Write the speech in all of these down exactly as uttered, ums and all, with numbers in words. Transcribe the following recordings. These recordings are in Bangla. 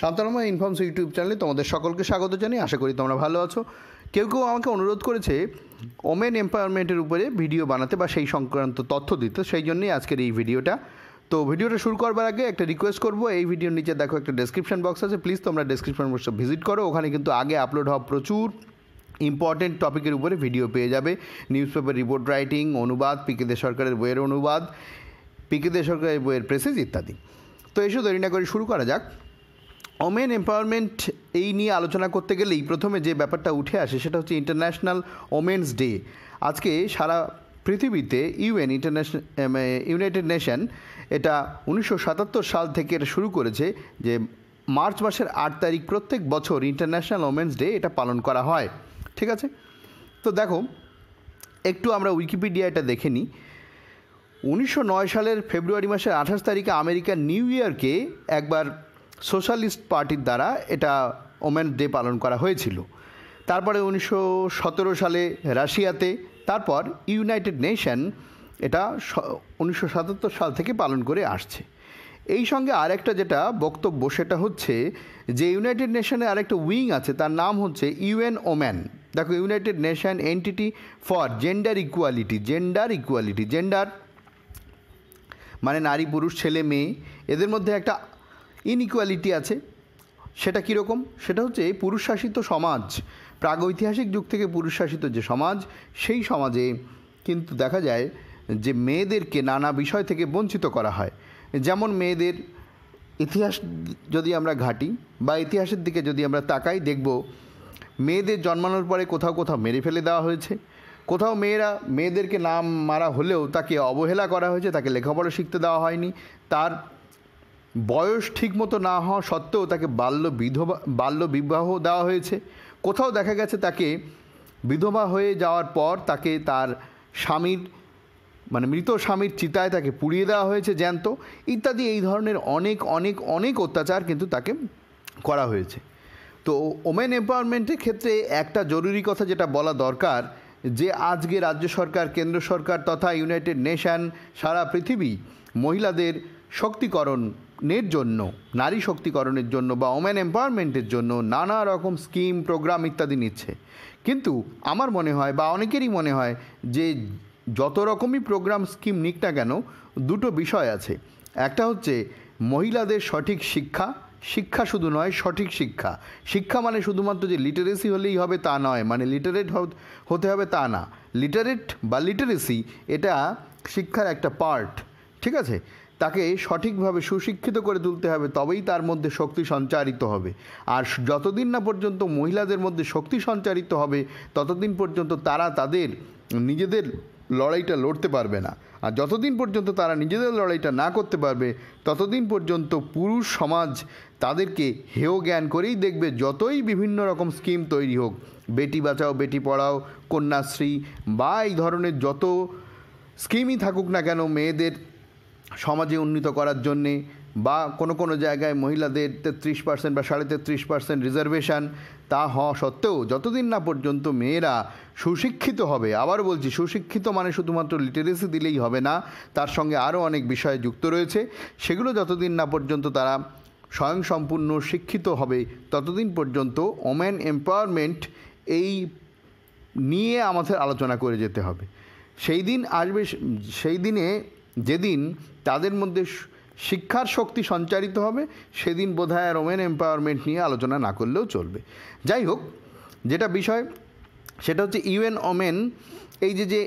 শান্তনাময় ইনফর্মস ইউটিউব চ্যানেলে তোমাদের সকলকে স্বাগত জানাই। আশা করি তোমরা ভালো আছো। কেউ কেউ আমাকে অনুরোধ করেছে ওমেন এমপাওয়ারমেন্টের উপরে ভিডিও বানাতে বা সেই সংক্রান্ত তথ্য দিতে, সেই জন্যই আজকের এই ভিডিওটা। তো ভিডিওটা শুরু করবার আগে একটা রিকোয়েস্ট করব, এই ভিডিওর নিচে দেখো একটা ডেসক্রিপশন বক্স আছে, প্লিজ তোমরা ডেসক্রিপশন বক্সটা ভিজিট করো। ওখানে কিন্তু আগে আপলোড হওয়া প্রচুর ইম্পর্টেন্ট টপিকের উপরে ভিডিও পেয়ে যাবে। নিউজ পেপার রিপোর্ট রাইটিং, অনুবাদ, পি কে দে সরকারের বইয়ের অনুবাদ, পি কে দে সরকারের বইয়ের প্রেসিস ইত্যাদি। তো এসব দেরি না করে শুরু করা যাক। ওমেন এমপাওয়ারমেন্ট এই নিয়ে আলোচনা করতে গেলেই প্রথমে যে ব্যাপারটা উঠে আসে সেটা হচ্ছে ইন্টারন্যাশনাল ওমেন্স ডে। আজকে সারা পৃথিবীতে ইউএন ইন্টারন্যাশনাল ইউনাইটেড নেশন এটা উনিশশো সাতাত্তর সাল থেকে এটা শুরু করেছে যে মার্চ মাসের আট তারিখ প্রত্যেক বছর ইন্টারন্যাশনাল ওমেন্স ডে এটা পালন করা হয়। ঠিক আছে, তো দেখো একটু আমরা উইকিপিডিয়া এটা দেখে নিই। উনিশশো নয় সালের ফেব্রুয়ারি মাসের আঠাশ তারিখে আমেরিকার নিউ ইয়র্কে একবার সোশ্যালিস্ট পার্টির দ্বারা এটা ওমেন্স ডে পালন করা হয়েছিল। তারপরে উনিশশো সতেরো সালে রাশিয়াতে, তারপর ইউনাইটেড নেশন এটা উনিশশো সাতাত্তর সাল থেকে পালন করে আসছে। এই সঙ্গে আরেকটা যেটা বক্তব্য সেটা হচ্ছে যে ইউনাইটেড নেশনে আরেকটা উইং আছে, তার নাম হচ্ছে ইউএন ওমেন। দেখো united nation entity for gender equality, gender equality gender মানে নারী পুরুষ ছেলে মেয়ে, এদের মধ্যে একটা ইনইকুয়ালিটি আছে। সেটা কীরকম? সেটা হচ্ছে পুরুষশাসিত সমাজ, প্রাগৈতিহাসিক যুগ থেকে পুরুষশাসিত যে সমাজ, সেই সমাজে কিন্তু দেখা যায় যে মেয়েদেরকে নানা বিষয় থেকে বঞ্চিত করা হয়। যেমন মেয়েদের ইতিহাস যদি আমরা ঘাঁটি বা ইতিহাসের দিকে যদি আমরা তাকাই, দেখব মেয়েদের জন্মানোর পরে কোথাও কোথাও মেরে ফেলে দেওয়া হয়েছে, কোথাও মেয়েরা মেয়েদেরকে নাম মারা হলেও তাকে অবহেলা করা হয়েছে, তাকে লেখাপড়া শিখতে দেওয়া হয়নি, তার বয়স ঠিকমতো না হওয়া সত্ত্বেও তাকে বাল্য বিধবা বাল্য বিবাহ দেওয়া হয়েছে। কোথাও দেখা গেছে তাকে বিধবা হয়ে যাওয়ার পর তাকে তার স্বামীর মানে মৃত স্বামীর চিতায় তাকে পুড়িয়ে দেওয়া হয়েছে জ্যান্ত ইত্যাদি। এই ধরনের অনেক অনেক অনেক অত্যাচার কিন্তু তাকে করা হয়েছে। তো ওমেন এমপাওয়ারমেন্টের ক্ষেত্রে একটা জরুরি কথা যেটা বলা দরকার, যে আজকে রাজ্য সরকার, কেন্দ্র সরকার তথা ইউনাইটেড নেশন সারা পৃথিবী মহিলাদের শক্তিকরণের জন্য, নারী শক্তিকরণের জন্য বা ওমেন এমপাওয়ারমেন্টের জন্য নানা রকম স্কিম, প্রোগ্রাম ইত্যাদি নিচ্ছে। কিন্তু আমার মনে হয় বা অনেকেরই মনে হয় যে যত রকমই প্রোগ্রাম স্কিম নিক না কেন, দুটো বিষয় আছে। একটা হচ্ছে মহিলাদের সঠিক শিক্ষা, শিক্ষা শুধু নয় সঠিক শিক্ষা, শিক্ষা মানে শুধুমাত্র যে লিটারেসি হলেই হবে তা নয়, মানে লিটারেট হতে হবে তা না, লিটারেট বা লিটারেসি এটা শিক্ষার একটা পার্ট। ঠিক আছে, তাকে সঠিকভাবে সুশিক্ষিত করে তুলতে হবে, তবেই তার মধ্যে শক্তি সঞ্চারিত হবে। আর যতদিন না পর্যন্ত মহিলাদের মধ্যে শক্তি সঞ্চারিত হবে ততদিন পর্যন্ত তারা তাদের নিজেদের লড়াইটা লড়তে পারবে না, আর যতদিন পর্যন্ত তারা নিজেদের লড়াইটা না করতে পারবে ততদিন পর্যন্ত পুরুষ সমাজ তাদেরকে হেয় জ্ঞান করেই দেখবে। যতই বিভিন্ন রকম স্কিম তৈরি হোক, বেটি বাঁচাও বেটি পড়াও, কন্যাশ্রী বা এই ধরনের যত স্কিমই থাকুক না কেন মেয়েদের সমাজে উন্নীত করার জন্যে, বা কোনো কোনো জায়গায় মহিলাদের তেত্রিশ পার্সেন্ট বা সাড়ে তেত্রিশ পার্সেন্ট রিজার্ভেশন, তা হওয়া সত্ত্বেও যতদিন না পর্যন্ত মেয়েরা সুশিক্ষিত হবে, আবার বলছি সুশিক্ষিত মানে শুধুমাত্র লিটারেসি দিলেই হবে না, তার সঙ্গে আরও অনেক বিষয় যুক্ত রয়েছে, সেগুলো যতদিন না পর্যন্ত তারা স্বয়ংসম্পূর্ণ শিক্ষিত হবে ততদিন পর্যন্ত ওমেন এমপাওয়ারমেন্ট এই নিয়ে আমাদের আলোচনা করে যেতে হবে। সেই দিন আসবে, সেই দিনে যেদিন তাদের মধ্যে শিক্ষার শক্তি সঞ্চারিত হবে, সেদিন বোধহয় আর ওমেন এমপাওয়ারমেন্ট নিয়ে আলোচনা না করলেও চলবে। যাই হোক, যেটা বিষয় সেটা হচ্ছে ইউএন ওমেন এই যে যে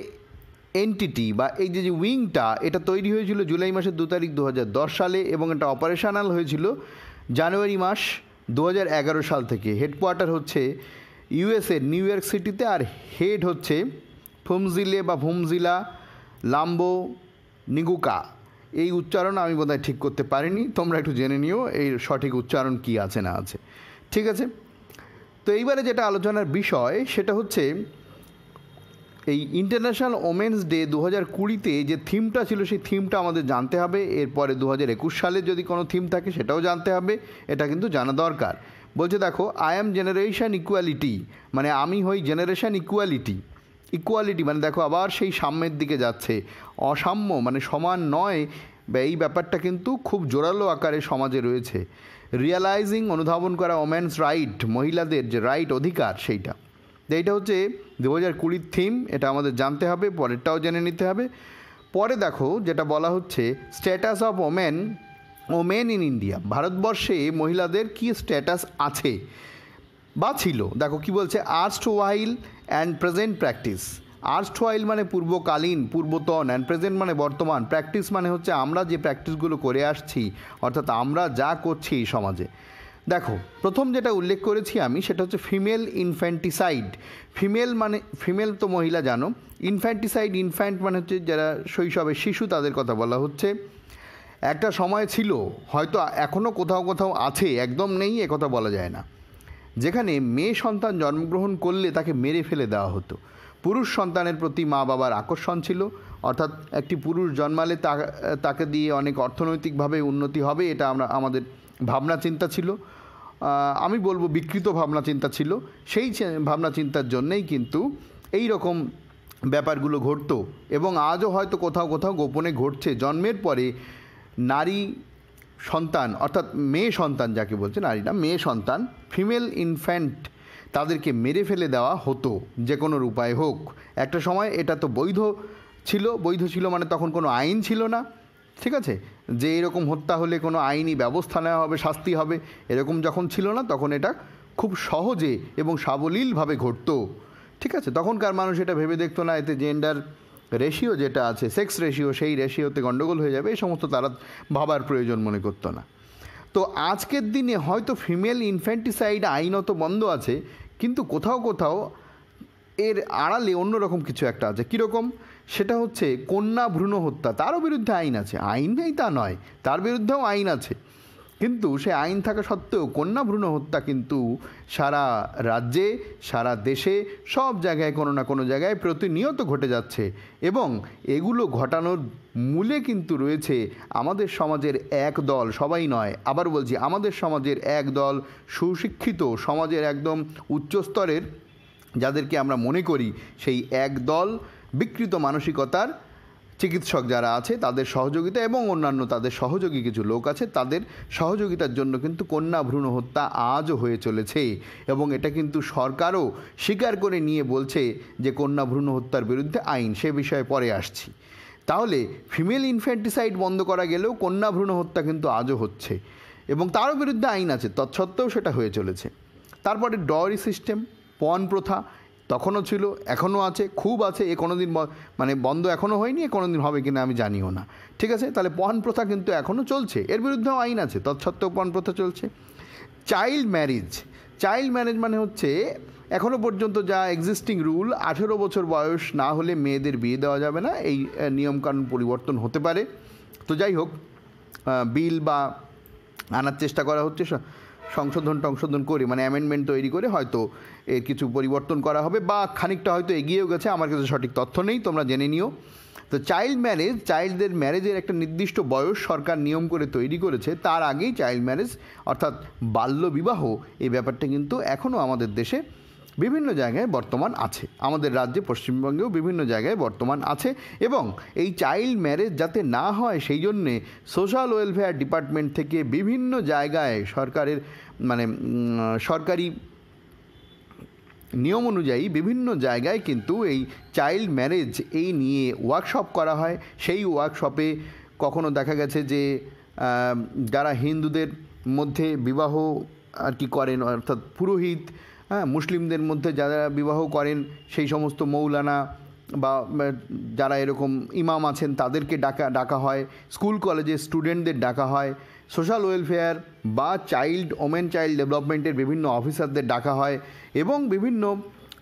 এনটিটি বা এই যে যে উইংটা এটা তৈরি হয়েছিল জুলাই মাসের দু তারিখ দু হাজার দশ সালে, এবং এটা অপারেশনাল হয়েছিল জানুয়ারি মাস দু হাজার এগারো সাল থেকে। হেডকোয়ার্টার হচ্ছে ইউএসএ নিউ ইয়র্ক সিটিতে, আর হেড হচ্ছে ফুমজিলে বা ভুমজিলা লাম্বো নিগুকা। এই উচ্চারণ আমি বোধহয় ঠিক করতে পারিনি, তোমরা একটু জেনে নিও এই সঠিক উচ্চারণ কি আছে না আছে। ঠিক আছে, তো এইবারে যেটা আলোচনার বিষয় সেটা হচ্ছে এই ইন্টারন্যাশনাল ওমেন্স ডে দু হাজার কুড়িতে যে থিমটা ছিল সেই থিমটা আমাদের জানতে হবে। এরপরে দু হাজার একুশ সালে যদি কোনো থিম থাকে সেটাও জানতে হবে, এটা কিন্তু জানা দরকার। বলছে দেখো, আই অ্যাম জেনারেশন ইকুয়ালিটি, মানে আমি হই জেনারেশন ইকুয়ালিটি। ইকুয়ালিটি মানে দেখো আবার সেই সাম্যের দিকে যাচ্ছে, অসাম্য মানে সমান নয়, এই ব্যাপারটা কিন্তু খুব জোরালো আকারে সমাজে রয়েছে। রিয়ালাইজিং অনুধাবন করা ওমেন্স রাইট, মহিলাদের যে রাইট অধিকার সেইটা। তো এইটা হচ্ছে দু হাজার কুড়ির থিম, এটা আমাদের জানতে হবে, পরেরটাও জেনে নিতে হবে। পরে দেখো যেটা বলা হচ্ছে status of women women in India, ভারতবর্ষে মহিলাদের কি স্ট্যাটাস আছে বা ছিল। দেখো কি বলছে, erstwhile and present practice. Erstwhile মানে পূর্বকালীন, পূর্বতন, অ্যান্ড প্রেজেন্ট মানে বর্তমান, প্র্যাকটিস মানে হচ্ছে আমরা যে প্র্যাকটিসগুলো করে আসছি, অর্থাৎ আমরা যা করছি এই সমাজে। দেখো প্রথম যেটা উল্লেখ করেছি আমি সেটা হচ্ছে ফিমেল ইনফ্যান্টিসাইড। ফিমেল মানে ফিমেল তো মহিলা জানো, ইনফ্যান্টিসাইড, ইনফ্যান্ট মানে হচ্ছে যারা শৈশবে শিশু, তাদের কথা বলা হচ্ছে। একটা সময় ছিল, হয়তো এখনও কোথাও কোথাও আছে, একদম নেই একথা বলা যায় না, যেখানে মেয়ে সন্তান জন্মগ্রহণ করলে তাকে মেরে ফেলে দেওয়া হতো। পুরুষ সন্তানের প্রতি মা বাবার আকর্ষণ ছিল, অর্থাৎ একটি পুরুষ জন্মালে তাকে দিয়ে অনেক অর্থনৈতিকভাবে উন্নতি হবে, এটা আমরা আমাদের ভাবনা চিন্তা ছিল, আমি বলবো বিকৃত ভাবনা চিন্তা ছিল। সেই ভাবনা চিন্তার জন্যেই কিন্তু এই রকম ব্যাপারগুলো ঘটতো এবং আজও হয়তো কোথাও কোথাও গোপনে ঘটছে। জন্মের পরে নারী সন্তান, অর্থাৎ মেয়ে সন্তান, যাকে বলছে নারীরা, মেয়ে সন্তান, ফিমেল ইনফ্যান্ট, তাদেরকে মেরে ফেলে দেওয়া হতো যে কোনো উপায়ে হোক। একটা সময় এটা তো বৈধ ছিল, বৈধ ছিল মানে তখন কোনো আইন ছিল না, ঠিক আছে, যে এরকম হত্যা হলে কোনো আইনি ব্যবস্থা নেওয়া হবে, শাস্তি হবে, এরকম যখন ছিল না, তখন এটা খুব সহজে এবং সাবলীলভাবে ঘটতো, ঠিক আছে। তখনকার মানুষ এটা ভেবে দেখতো না এতে জেন্ডার রেশিও যেটা আছে, সেক্স রেশিও, সেই রেশিওতে গণ্ডগোল হয়ে যাবে, এই সমস্ত তারা ভাবার প্রয়োজন মনে করতো না। তো আজকের দিনে হয়তো ফিমেল ইনফ্যান্টিসাইড আইনত বন্ধ আছে, কিন্তু কোথাও কোথাও এর আড়ালে অন্যরকম কিছু একটা আছে। কীরকম? সেটা হচ্ছে কন্যা ভ্রূণ হত্যা, তারও বিরুদ্ধে আইন আছে, আইন নেই তা নয়, তার বিরুদ্ধেও আইন আছে, কিন্তু সে আইন থাকা সত্ত্বেও কন্যা ভ্রূণ হত্যা কিন্তু সারা রাজ্যে, সারা দেশে, সব জায়গায়, কোনো না কোনো জায়গায় প্রতিনিয়ত ঘটে যাচ্ছে। এবং এগুলো ঘটানোর মূলে কিন্তু রয়েছে আমাদের সমাজের এক দল, সবাই নয়, আবার বলছি, আমাদের সমাজের এক দল সুশিক্ষিত, সমাজের একদম উচ্চস্তরের, যাদেরকে আমরা মনে করি সেই এক দল বিকৃত মানসিকতার চিকিৎসক যারা আছে তাদের সহযোগিতা এবং অন্যান্য তাদের সহযোগী কিছু লোক আছে, তাদের সহযোগিতার জন্য কিন্তু কন্যা ভ্রূণ হত্যা আজও হয়ে চলেছে। এবং এটা কিন্তু সরকারও স্বীকার করে নিয়ে বলছে যে কন্যা ভ্রূণ হত্যার বিরুদ্ধে আইন, সে বিষয়ে পরে আসছি। তাহলে ফিমেল ইনফ্যান্টিসাইড বন্ধ করা গেলেও কন্যা ভ্রূণ হত্যা কিন্তু আজও হচ্ছে এবং তারও বিরুদ্ধে আইন আছে, তৎসত্ত্বেও সেটা হয়ে চলেছে। তারপরে ডরি সিস্টেম, পণ প্রথা তখনও ছিল, এখনও আছে, খুব আছে, এ কোনো দিন মানে বন্ধ এখনও হয়নি, এ কোনো দিন হবে কিনা আমি জানিও না, ঠিক আছে। তাহলে পণ প্রথা কিন্তু এখনও চলছে, এর বিরুদ্ধেও আইন আছে, তৎসত্ত্বেও পণ প্রথা চলছে। চাইল্ড ম্যারেজ, চাইল্ড ম্যারেজ মানে হচ্ছে এখনও পর্যন্ত যা এক্সিস্টিং রুল, আঠেরো বছর বয়স না হলে মেয়েদের বিয়ে দেওয়া যাবে না, এই নিয়মকানুন পরিবর্তন হতে পারে। তো যাই হোক, বিল বা আনার চেষ্টা করা হচ্ছে, সংশোধন সংশোধন করে মানে অ্যামেন্ডমেন্ট তৈরি করে হয়তো এর কিছু পরিবর্তন করা হবে বা খানিকটা হয়তো এগিয়েও গেছে, আমার কাছে সঠিক তথ্য নেই, তোমরা জেনে নিও। তো চাইল্ড ম্যারেজ, চাইল্ডদের ম্যারেজের একটা নির্দিষ্ট বয়স সরকার নিয়ম করে তৈরি করেছে, তার আগেই চাইল্ড ম্যারেজ অর্থাৎ বাল্যবিবাহ, এই ব্যাপারটা কিন্তু এখনও আমাদের দেশে বিভিন্ন জায়গায় বর্তমান আছে, আমাদের রাজ্যে পশ্চিমবঙ্গেও বিভিন্ন জায়গায় বর্তমান আছে। এবং এই চাইল্ড ম্যারেজ যাতে না হয় সেই জন্যে সোশ্যাল ওয়েলফেয়ার ডিপার্টমেন্ট থেকে বিভিন্ন জায়গায় সরকারের মানে সরকারি নিয়ম অনুযায়ী বিভিন্ন জায়গায় কিন্তু এই চাইল্ড ম্যারেজ এই নিয়ে ওয়ার্কশপ করা হয়। সেই ওয়ার্কশপে কখনো দেখা গেছে যে যারা হিন্দুদের মধ্যে বিবাহ আর কি করেন, অর্থাৎ পুরোহিত, হ্যাঁ, মুসলিমদের মধ্যে যারা বিবাহ করেন সেই সমস্ত মৌলানা বা যারা এরকম ইমাম আছেন তাদেরকে ডাকা ডাকা হয়, স্কুল কলেজের স্টুডেন্টদের ডাকা হয়, সোশ্যাল ওয়েলফেয়ার বা চাইল্ড ওমেন চাইল্ড ডেভেলপমেন্টের বিভিন্ন অফিসারদের ডাকা হয় এবং বিভিন্ন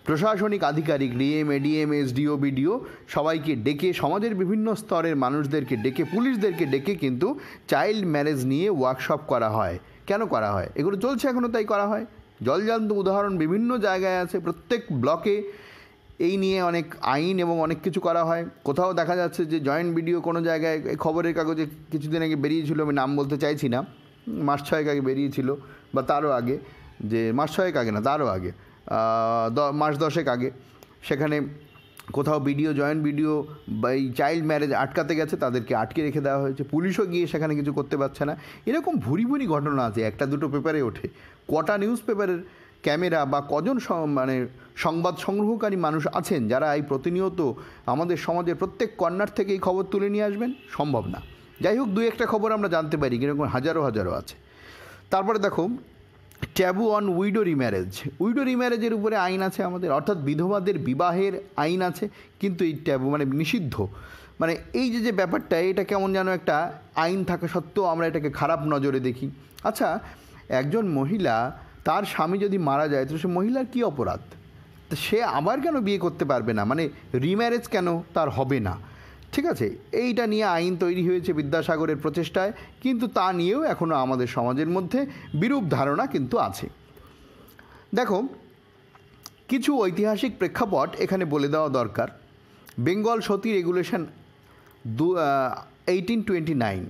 প্রশাসনিক আধিকারিক, ডিএম, এডিএম, এসডিও, বিডিও, সবাইকে ডেকে, সমাজের বিভিন্ন স্তরের মানুষদেরকে ডেকে, পুলিশদেরকে ডেকে কিন্তু চাইল্ড ম্যারেজ নিয়ে ওয়ার্কশপ করা হয়। কেন করা হয়? এগুলো চলছে এখনও, তাই করা হয়। জলজান্ত উদাহরণ বিভিন্ন জায়গায় আছে, প্রত্যেক ব্লকে এই নিয়ে অনেক আইন এবং অনেক কিছু করা হয়। কোথাও দেখা যাচ্ছে যে জয়েন্ট ভিডিও কোনো জায়গায়, খবরের কাগজে কিছুদিন আগে বেরিয়েছিল, আমি নাম বলতে চাইছি না, মাস ছয়েক আগে বেরিয়েছিল বা তারও আগে, যে মাস ছয়েক আগে না তারও আগে, মাস দশেক আগে, সেখানে কোথাও ভিডিও জয়েন্ট ভিডিও বা চাইল্ড ম্যারেজ আটকাতে গেছে তাদেরকে আটকে রেখে দেওয়া হয়েছে, পুলিশও গিয়ে সেখানে কিছু করতে পারছে না। এরকম ভুরি ভুরি ঘটনা আছে, একটা দুটো পেপারে ওঠে। কটা নিউজ পেপারের ক্যামেরা বা কজন মানে সংবাদ সংগ্রহকারী মানুষ আছেন যারা এই প্রতিনিয়ত আমাদের সমাজের প্রত্যেক কর্নার থেকে এই খবর তুলে নিয়ে আসবেন? সম্ভব না। যাই হোক, দু একটা খবর আমরা জানতে পারি, এরকম হাজারো হাজারো আছে। তারপরে দেখো, taboo on widow remarriage. Widow রিম্যারেজের উপরে আইন আছে আমাদের, অর্থাৎ বিধবাদের বিবাহের আইন আছে, কিন্তু এই ট্যাবু মানে নিষিদ্ধ, মানে এই যে যে ব্যাপারটা, এটা কেমন যেন একটা আইন থাকা সত্ত্বেও আমরা এটাকে খারাপ নজরে দেখি। আচ্ছা, একজন মহিলা তার স্বামী যদি মারা যায় তো সে মহিলার কী অপরাধ? তো সে আবার কেন বিয়ে করতে পারবে না, মানে রিম্যারেজ কেন তার হবে না? ঠিক আছে, এইটা নিয়ে আইন তৈরি হয়েছে বিদ্যাসাগরের প্রচেষ্টায়, কিন্তু তা নিয়েও এখনও আমাদের সমাজের মধ্যে বিরূপ ধারণা কিন্তু আছে। দেখো, কিছু ঐতিহাসিক প্রেক্ষাপট এখানে বলে দেওয়া দরকার। বেঙ্গল সতী রেগুলেশন দু এইটিন টোয়েন্টি নাইন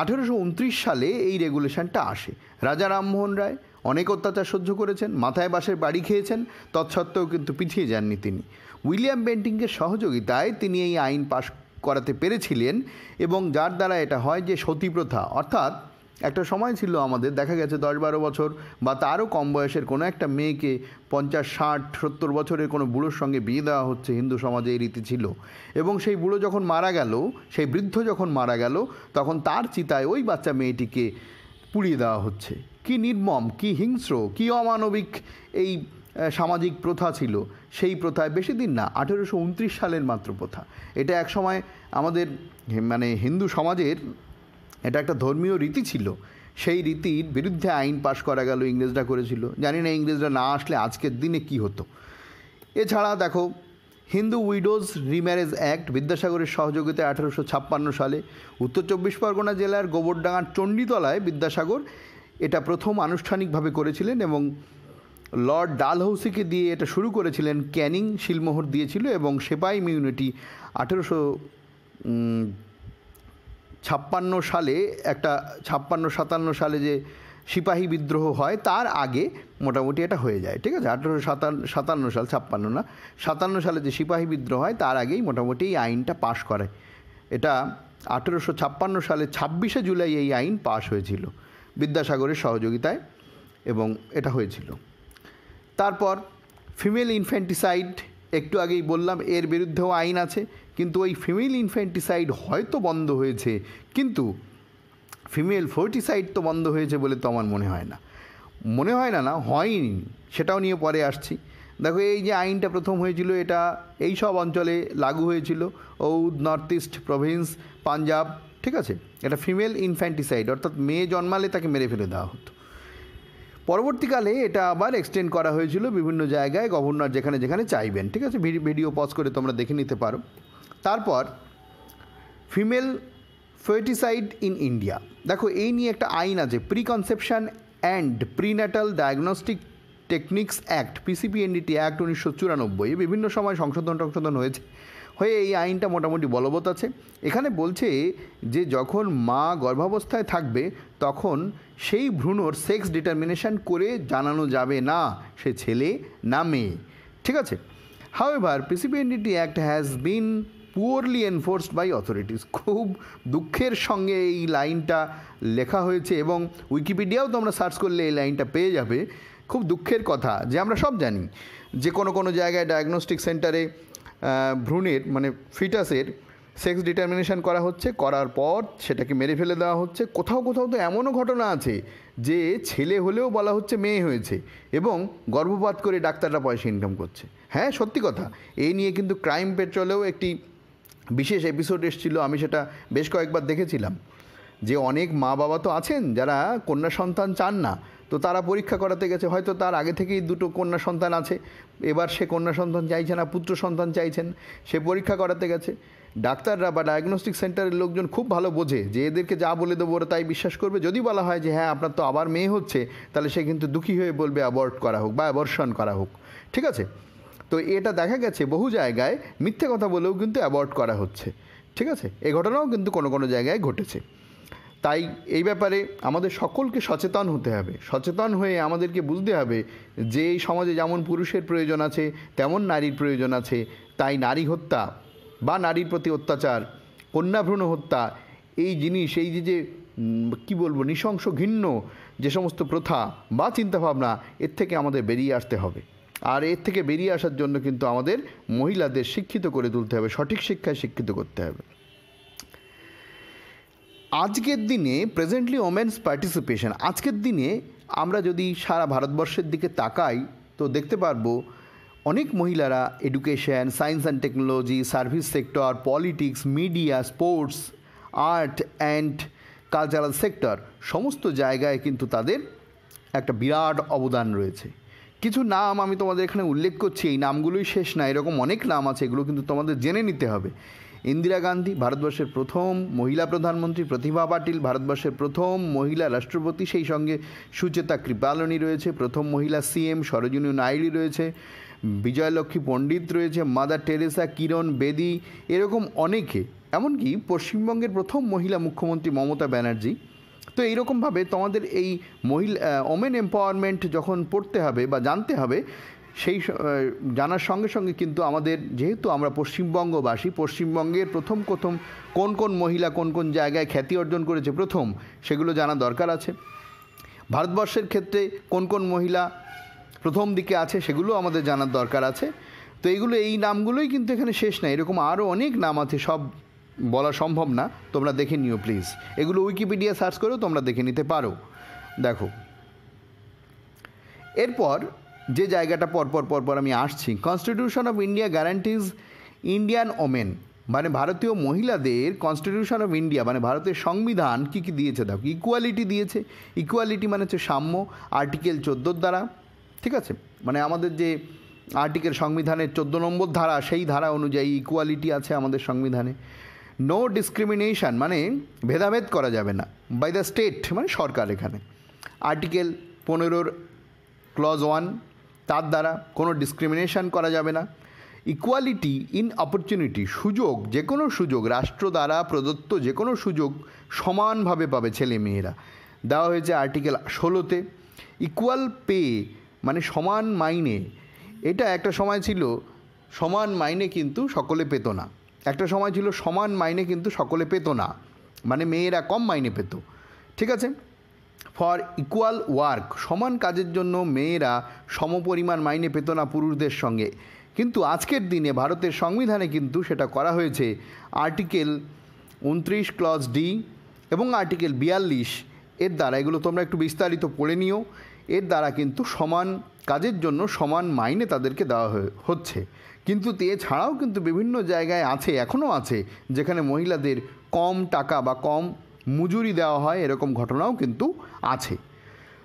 আঠেরোশো উনত্রিশ সালে এই রেগুলেশনটা আসে। রাজা রামমোহন রায় অনেক অত্যাচার সহ্য করেছেন, মাথায় বাঁশের বাড়ি খেয়েছেন, তৎসত্ত্বেও কিন্তু পিছিয়ে যাননি তিনি। উইলিয়াম বেন্টিংয়ের সহযোগিতায় তিনি এই আইন পাশ করাতে পেরেছিলেন, এবং যার দ্বারা এটা হয় যে সতী প্রথা, অর্থাৎ একটা সময় ছিল আমাদের, দেখা গেছে দশ বারো বছর বা তারও কম বয়সের কোনো একটা মেয়েকে পঞ্চাশ ষাট সত্তর বছরের কোনো বুড়োর সঙ্গে বিয়ে দেওয়া হচ্ছে, হিন্দু সমাজে এই রীতি ছিল। এবং সেই বুড়ো যখন মারা গেল, সেই বৃদ্ধ যখন মারা গেল, তখন তার চিতায় ওই বাচ্চা মেয়েটিকে পুড়িয়ে দেওয়া হচ্ছে। কি নির্মম, কি হিংস্র, কি অমানবিক এই সামাজিক প্রথা ছিল। সেই প্রথায় বেশি দিন না, আঠেরোশো উনত্রিশ সালের মাত্র প্রথা। এটা এক সময় আমাদের মানে হিন্দু সমাজের এটা একটা ধর্মীয় রীতি ছিল, সেই রীতির বিরুদ্ধে আইন পাশ করা গেল, ইংরেজরা করেছিল। জানি না ইংরেজরা না আসলে আজকের দিনে কি হতো। এছাড়া দেখো, হিন্দু উইডোজ রিম্যারেজ অ্যাক্ট বিদ্যাসাগরের সহযোগিতায় আঠেরোশো ছাপ্পান্ন সালে উত্তর চব্বিশ পরগনা জেলার গোবরডাঙ্গার চণ্ডীতলায় বিদ্যাসাগর এটা প্রথম আনুষ্ঠানিকভাবে করেছিলেন, এবং লর্ড ডালহৌসিকে দিয়ে এটা শুরু করেছিলেন। ক্যানিং শিলমোহর দিয়েছিল, এবং সেপাই মিউনিটি আঠেরোশো ছাপ্পান্ন সালে একটা ছাপ্পান্ন সাতান্ন সালে যে সিপাহী বিদ্রোহ হয় তার আগে মোটামুটি এটা হয়ে যায়। ঠিক আছে, আঠেরোশো সাতান্ন সাতান্ন সাল ছাপ্পান্ন না সাতান্ন সালে যে সিপাহী বিদ্রোহ হয় তার আগেই মোটামুটি এই আইনটা পাশ করে। এটা আঠেরোশো ছাপ্পান্ন সালে ছাব্বিশে জুলাই এই আইন পাশ হয়েছিল বিদ্যাসাগরের সহযোগিতায়, এবং এটা হয়েছিল। তারপর ফিমেল ইনফ্যান্টিসাইড, একটু আগেই বললাম, এর বিরুদ্ধেও আইন আছে, কিন্তু ওই ফিমেল ইনফ্যান্টিসাইড হয়তো বন্ধ হয়েছে, কিন্তু ফিমেল ফোর্টিসাইড তো বন্ধ হয়েছে বলে তো আমার মনে হয় না, মনে হয় না না হয়নি, সেটাও নিয়ে পরে আসছি। দেখো, এই যে আইনটা প্রথম হয়েছিল, এটা এই সব অঞ্চলে লাগু হয়েছিল, Oudh, north east province, Punjab. ঠিক আছে, এটা ফিমেল ইনফ্যান্টিসাইড, অর্থাৎ মেয়ে জন্মালে তাকে মেরে ফেলে দেওয়া হতো। পরবর্তীকালে এটা আবার এক্সটেন্ড করা হয়েছিল বিভিন্ন জায়গায়, গভর্নর যেখানে যেখানে চাইবেন। ঠিক আছে, ভিডিও পজ করে তোমরা দেখে নিতে পারো। তারপর ফিমেল ফার্টিসাইড ইন ইন্ডিয়া, দেখো এই নিয়ে একটা আইন আছে, preconception and prenatal diagnostic techniques act, PCPNDT act উনিশশো চুরানব্বই বিভিন্ন সময় সংশোধন সংশোধন হয়েছে, হয়ে এই আইনটা মোটামুটি বলবৎ আছে। এখানে বলছে যে যখন মা গর্ভাবস্থায় থাকবে তখন সেই ভ্রূণর সেক্স ডিটারমিনেশন করে জানানো যাবে না সে ছেলে না মেয়ে। ঠিক আছে, however PCPNDT act has been poorly enforced by authorities. খুব দুঃখের সঙ্গে এই লাইনটা লেখা হয়েছে, এবং উইকিপিডিয়াও তোমরা সার্চ করলে এই লাইনটা পেয়ে যাবে। খুব দুঃখের কথা যে আমরা সব জানি যে কোনো কোনো জায়গায় ডায়াগনস্টিক সেন্টারে ভ্রূণের মানে ফিটাসের সেক্স ডিটারমিনেশন করা হচ্ছে, করার পর সেটাকে মেরে ফেলে দেওয়া হচ্ছে। কোথাও কোথাও তো এমনও ঘটনা আছে যে ছেলে হলেও বলা হচ্ছে মেয়ে হয়েছে, এবং গর্ভপাত করে ডাক্তাররা পয়সা ইনকাম করছে। হ্যাঁ, সত্যি কথা। এই নিয়ে কিন্তু ক্রাইম পেট্রোলেও একটি বিশেষ এপিসোড এসেছিল, আমি সেটা বেশ কয়েকবার দেখেছিলাম, যে অনেক মা বাবা তো আছেন যারা কন্যা সন্তান চান না, তো তারা পরীক্ষা করাতে গেছে, হয়তো তার আগে থেকেই দুটো কন্যা সন্তান আছে, এবার সে কন্যা সন্তান চাইছে না, পুত্র সন্তান চাইছেন, সে পরীক্ষা করাতে গেছে। ডাক্তাররা বা ডায়াগনস্টিক সেন্টারের লোকজন খুব ভালো বোঝে যে এদেরকে যা বলে দেবো ওরা তাই বিশ্বাস করবে। যদি বলা হয় যে হ্যাঁ আপনার তো আবার মেয়ে হচ্ছে, তাহলে সে কিন্তু দুঃখী হয়ে বলবে অ্যাবর্ট করা হোক বা অ্যাবর্শন করা হোক। ঠিক আছে, তো এটা দেখা গেছে বহু জায়গায় মিথ্যে কথা বলেও কিন্তু অ্যাবর্ট করা হচ্ছে। ঠিক আছে, এই ঘটনাও কিন্তু কোনো কোনো জায়গায় ঘটেছে। তাই এই ব্যাপারে আমাদের সকলকে সচেতন হতে হবে। সচেতন হয়ে আমাদেরকে বুঝতে হবে যে এই সমাজে যেমন পুরুষের প্রয়োজন আছে তেমন নারীর প্রয়োজন আছে। তাই নারী হত্যা বা নারীর প্রতি অত্যাচার, কন্যাভ্রূণ হত্যা, এই জিনিস এই যে কি বলবো নৃশংস ঘৃণ্য যে সমস্ত প্রথা বা চিন্তাভাবনা, এর থেকে আমাদের বেরিয়ে আসতে হবে। আর এর থেকে বেরিয়ে আসার জন্য কিন্তু আমাদের মহিলাদের শিক্ষিত করে তুলতে হবে, সঠিক শিক্ষায় শিক্ষিত করতে হবে। আজকের দিনে প্রেজেন্টলি ওমেন্স পার্টিসিপেশন, আজকের দিনে আমরা যদি সারা ভারতবর্ষের দিকে তাকাই তো দেখতে পারবো অনেক মহিলারা education, science and technology, service sector, politics, media, sports, art and cultural sector, সমস্ত জায়গায় কিন্তু তাদের একটা বিরাট অবদান রয়েছে। কিছু নাম আমি তোমাদের এখানে উল্লেখ করছি, এই নামগুলোই শেষ না, এরকম অনেক নাম আছে, এগুলো কিন্তু তোমাদের জেনে নিতে হবে। ইন্দিরা গান্ধী ভারতবর্ষের প্রথম মহিলা প্রধানমন্ত্রী, প্রতিভা পাটিল ভারতবর্ষের প্রথম মহিলা রাষ্ট্রপতি, সেই সঙ্গে সুচেতা কৃপালনী রয়েছে, প্রথম মহিলা সিএম সরোজিনী নাইডু রয়েছে, বিজয়লক্ষ্মী পণ্ডিত রয়েছে, মাদার টেরেসা, কিরণ বেদী, এরকম অনেকে, এমনকি পশ্চিমবঙ্গের প্রথম মহিলা মুখ্যমন্ত্রী মমতা ব্যানার্জি। তো এইরকমভাবে তোমাদের এই মহিলা ওমেন এম্পাওয়ারমেন্ট যখন পড়তে হবে বা জানতে হবে, সেই জানার সঙ্গে সঙ্গে কিন্তু আমাদের, যেহেতু আমরা পশ্চিমবঙ্গবাসী, পশ্চিমবঙ্গের প্রথম প্রথম কোন কোন মহিলা কোন কোন জায়গায় খ্যাতি অর্জন করেছে প্রথম, সেগুলো জানা দরকার আছে। ভারতবর্ষের ক্ষেত্রে কোন কোন মহিলা প্রথম দিকে আছে সেগুলো আমাদের জানার দরকার আছে। তো এইগুলো এই নামগুলোই কিন্তু এখানে শেষ না, এরকম আরও অনেক নাম আছে, সব বলা সম্ভব না, তোমরা দেখে নিও প্লিজ, এগুলো উইকিপিডিয়া সার্চ করেও তোমরা দেখে নিতে পারো। দেখো এরপর যে জায়গাটা পরপর পরপর আমি আসছি, constitution of India guarantees Indian women, মানে ভারতীয় মহিলাদের কনস্টিটিউশন অফ ইন্ডিয়া মানে ভারতের সংবিধান কী কী দিয়েছে। দেখো ইকুয়ালিটি দিয়েছে, ইকুয়ালিটি মানে হচ্ছে সাম্য, আর্টিকেল চোদ্দোর দ্বারা, ঠিক আছে, মানে আমাদের যে আর্টিকেল সংবিধানের চোদ্দো নম্বর ধারা, সেই ধারা অনুযায়ী ইকুয়ালিটি আছে আমাদের সংবিধানে। নো ডিসক্রিমিনেশান মানে ভেদাভেদ করা যাবে না, বাই দ্য স্টেট মানে সরকার, এখানে আর্টিকেল পনেরোর ক্লজ ওয়ান, তার দ্বারা কোনো ডিসক্রিমিনেশান করা যাবে না। ইকুয়ালিটি ইন অপরচুনিটি, সুযোগ, যে কোনো সুযোগ, রাষ্ট্র দ্বারা প্রদত্ত যে কোনো সুযোগ সমানভাবে পাবে ছেলে মেয়েরা, দেওয়া হয়েছে আর্টিকেল ষোলোতে। ইকুয়াল পে মানে সমান মাইনে, এটা একটা সময় ছিল সমান মাইনে কিন্তু সকলে পেত না, একটা সময় ছিল সমান মাইনে কিন্তু সকলে পেত না, মানে মেয়েরা কম মাইনে পেত, ঠিক আছে। ফর ইকুয়াল ওয়ার্ক, সমান কাজের জন্য মেয়েরা সমপরিমাণ মাইনে পেত না পুরুষদের সঙ্গে, কিন্তু আজকের দিনে ভারতের সংবিধানে কিন্তু সেটা করা হয়েছে, আর্টিকেল উনত্রিশ ক্লজ ডি এবং আর্টিকেল বিয়াল্লিশ এর দ্বারা, এগুলো তোমরা একটু বিস্তারিত পড়ে নিও, এর দ্বারা কিন্তু সমান কাজের জন্য সমান মাইনে তাদেরকে দেওয়া হচ্ছে। কিন্তু এছাড়াও কিন্তু বিভিন্ন জায়গায় আছে, এখনও আছে, যেখানে মহিলাদের কম টাকা বা কম মজুরি দেওয়া হয়, এরকম ঘটনাও কিন্তু আছে।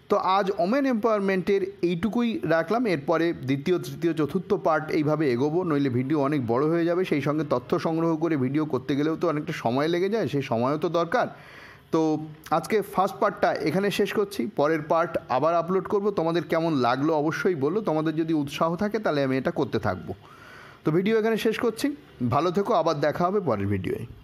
তো আজ ওমেন এম্পাওয়ারমেন্টের এইটুকুই রাখলাম, এরপরে দ্বিতীয়, তৃতীয়, চতুর্থ পার্ট এইভাবে এগোবো, নইলে ভিডিও অনেক বড় হয়ে যাবে, সেই সঙ্গে তথ্য সংগ্রহ করে ভিডিও করতে গেলেও তো অনেকটা সময় লেগে যায়, সেই সময়ও তো দরকার। তো আজকে ফার্স্ট পার্টটা এখানে শেষ করছি, পরের পার্ট আবার আপলোড করব। তোমাদের কেমন লাগলো অবশ্যই বলো, তোমাদের যদি উৎসাহ থাকে তাহলে আমি এটা করতে থাকবো। তো ভিডিও এখানে শেষ করছি, ভালো থেকো, আবার দেখা হবে পরের ভিডিওয়।